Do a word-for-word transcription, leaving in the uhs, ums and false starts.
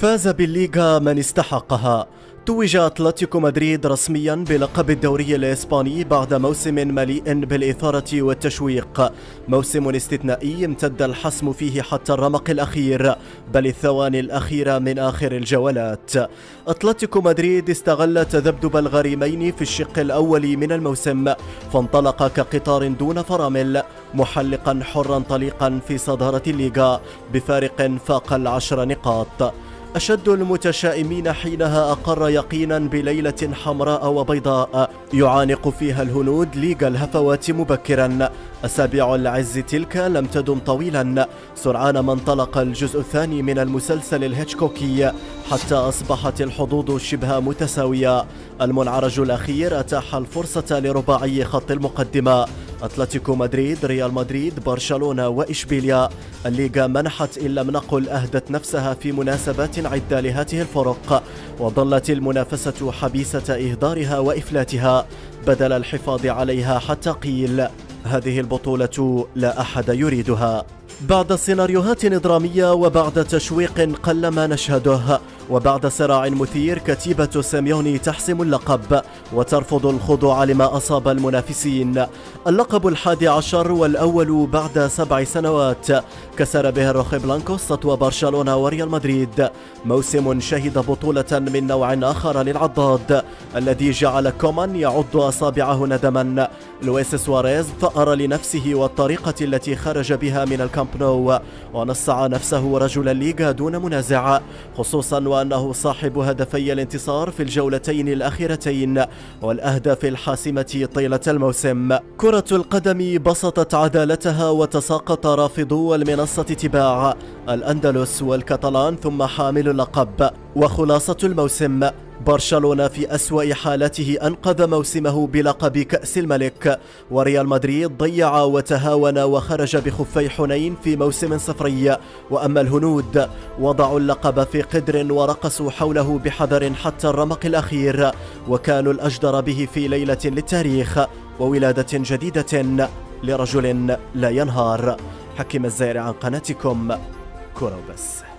فاز بالليغا من استحقها. توج أتليتكو مدريد رسميا بلقب الدوري الإسباني بعد موسم مليء بالإثارة والتشويق، موسم استثنائي امتد الحسم فيه حتى الرمق الأخير بل الثواني الأخيرة من آخر الجولات. أتليتكو مدريد استغل تذبذب الغريمين في الشق الأول من الموسم فانطلق كقطار دون فرامل، محلقا حرا طليقا في صدارة الليغا بفارق فاق العشر نقاط. أشد المتشائمين حينها أقر يقينا بليلة حمراء وبيضاء يعانق فيها الهنود ليغا الهفوات مبكرا. أسابيع العز تلك لم تدم طويلا، سرعان ما انطلق الجزء الثاني من المسلسل الهيتشكوكي حتى أصبحت الحظوظ شبه متساوية. المنعرج الأخير أتاح الفرصة لرباعي خط المقدمة أتليتيكو مدريد، ريال مدريد، برشلونة وإشبيليا. الليغا منحت إن لم نقل أهدت نفسها في مناسبات عدة لهاته الفرق، وظلت المنافسة حبيسة إهدارها وإفلاتها بدل الحفاظ عليها حتى قيل هذه البطولة لا أحد يريدها. بعد سيناريوهات درامية وبعد تشويق قل ما نشهده وبعد صراع مثير، كتيبة سيميوني تحسم اللقب وترفض الخضوع لما أصاب المنافسين. اللقب الحادي عشر والأول بعد سبع سنوات كسر به روخي بلانكو سطو برشلونة وريال مدريد. موسم شهد بطولة من نوع آخر للعضاد الذي جعل كومان يعض أصابعه ندما. لويس سواريز ثأر لنفسه والطريقة التي خرج بها من الكامب نو ونصع نفسه رجل الليغا دون منازع، خصوصا وأنه صاحب هدفي الانتصار في الجولتين الأخيرتين والأهداف الحاسمة طيلة الموسم. كرة القدم بسطت عدالتها وتساقط رافضو المنصة تباع الأندلس والكتالان ثم حامل اللقب. وخلاصة الموسم، برشلونة في أسوأ حالته أنقذ موسمه بلقب كأس الملك، وريال مدريد ضيع وتهاون وخرج بخفي حنين في موسم صفري. وأما الهنود وضعوا اللقب في قدر ورقصوا حوله بحذر حتى الرمق الأخير، وكانوا الأجدر به في ليلة للتاريخ وولادة جديدة لرجل لا ينهار. حكيم الزايري عن قناتكم كوروبس.